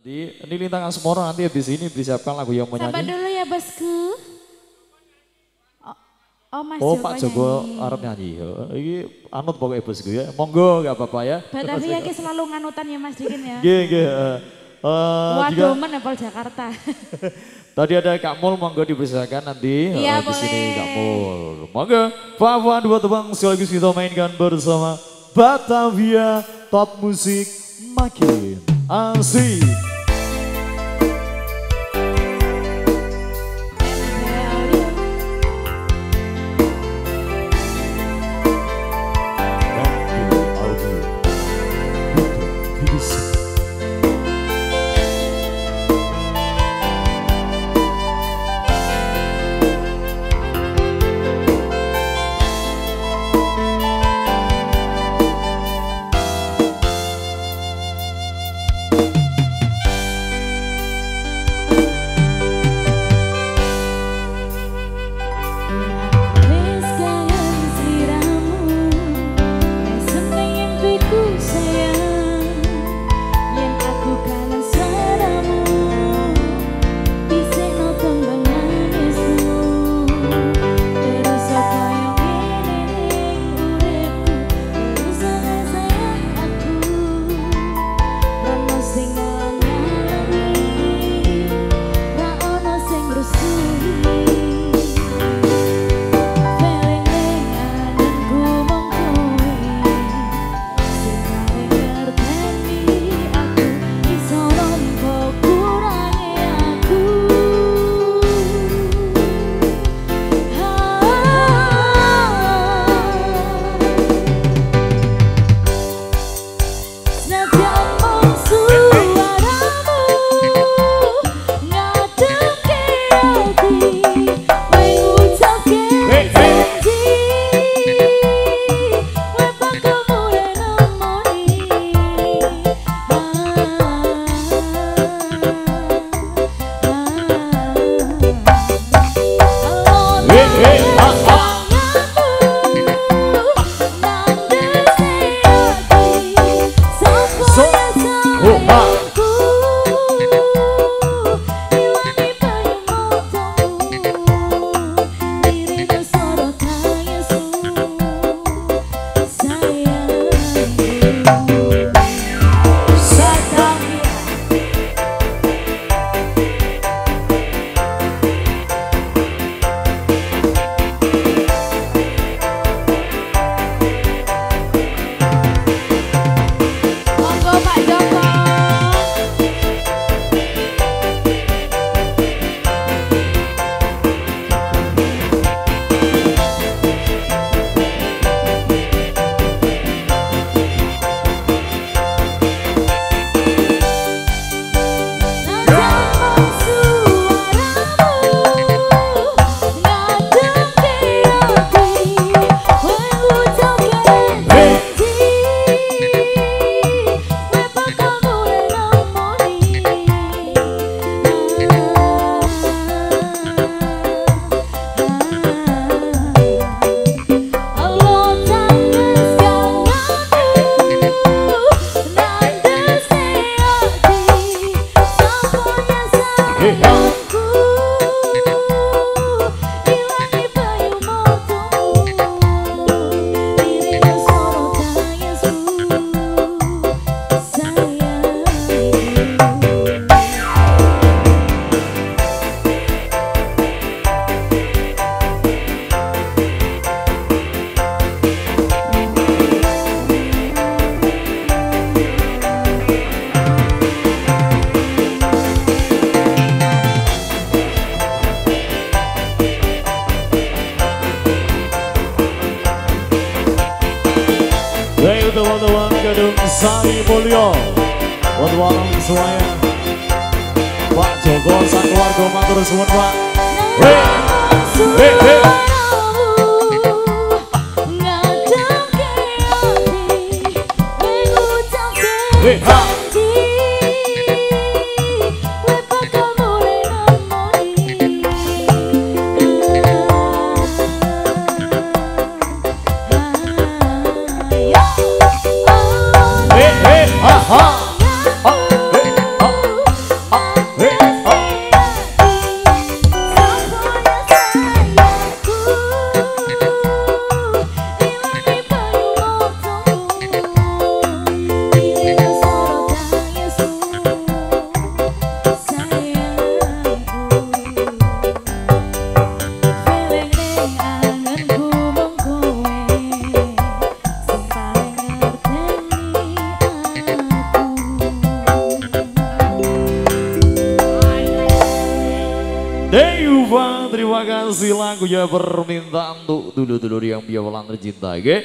Di Lintang Asmoro nanti habis ini disiapkan lagu yang mau nyanyi. Sabar dulu ya bosku. Oh Mas Joko Pak Joko arep nyanyi. Ini anut pokoknya bosku ya. Monggo gak apa-apa ya. Batavia ki selalu nganutan ya Mas Dikin ya. Nggih nggih. Waduh menepol Jakarta. Tadi ada Kak Mul, monggo dipersilakan nanti ya, di sini Kak Mul. Monggo. Papan dua tebang sekaligus kita mainkan bersama Batavia Top Musik makin asik. Teman-teman Gedung Sari Mulyo, untuk orang semuanya, Pak Joko sang keluarga matur suwun Pak. kasih lagunya permintaan untuk dulu-dulu yang biawalan tercinta. Oke.